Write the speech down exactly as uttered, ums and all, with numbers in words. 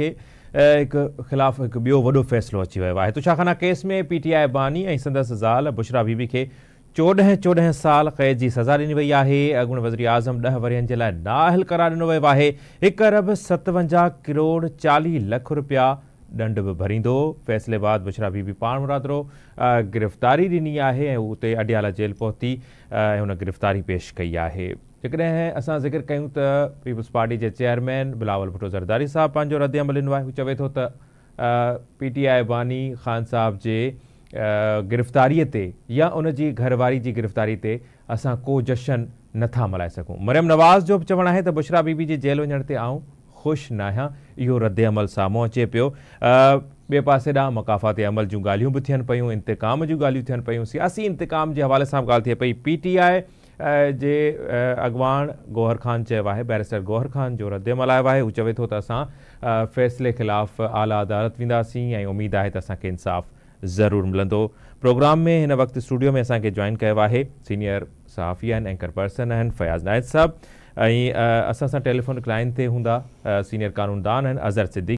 के खिलाफ हिकु ॿियो वॾो फ़ैसिलो अची वियो आहे। तोशाखाना केस में पीटीआई बानी ऐं संदसि ज़ाल बुशरा बीबी के चोॾहं चोॾहं साल क़ैद जी सज़ा ॾिनी वई आहे। अॻुणे वज़ीर आज़म ॾह वरहनि जे लाइ नाअहल करार ॾिनो वियो आहे। हिकु अरब सतवंजाह किरोड़ चालीह लख रुपया दंड भी भरींदो। फैसले बाद बुशरा बीबी पाण मुरादरो गिरफ़्तारी ॾिनी आहे ऐं उते अडियाला जेल पहुती ऐं हुन गिरफ़्तारी पेश कई आहे। जैसे असां ज़िक्र कयूं त पीपल्स पार्टी के चेयरमैन बिलावल भुट्टो ज़रदारी साहब पंहिंजो रद्द अमल ॾिनो आहे। हू चवे थो त पीटीआई बानी खान साहब जे गिरफ़्तारीअ ते या उन जी घरवारी जी गिरफ़्तारी ते असां को जशन नथा मल्हाए सकूं। मरियम नवाज़ जो चवणु आहे त बुशरा बीबी जे जेल वञण ते आऊं ख़ुशि न आहियां, इहो रद्द अमल साम्हूं अचे पियो। बे पासे ॾांहुं मकाफ़ात अमल जूं ॻाल्हियूं बि थियनि पियूं, इंतकाम जूं ॻाल्हियूं थियनि पियूं। सियासी इंतकाम जे हवाले सां ॻाल्हि थिए पई। पीटीआई जे अॻवान गौहर खान चयो आहे, बैरिस्टर गौहर खान जो रद्द अमल आयो आहे। हू चवे थो त असां फ़ैसिले ख़िलाफ़ आला अदालत वेंदासीं ऐं उमेद आहे त असांखे इंसाफ़ ज़रूरु मिलंदो। प्रोग्राम में हिन वक़्तु स्टूडियो में असांखे जॉइन कयो आहे सीनियर सहाफ़ी आहिनि, एंकर पर्सन आहिनि फयाज़ नाइट साहब ऐं असां सां टेलीफोनिक लाइन ते हूंदा सीनियर कानूनदान आहिनि अज़हर सिद्दीकी।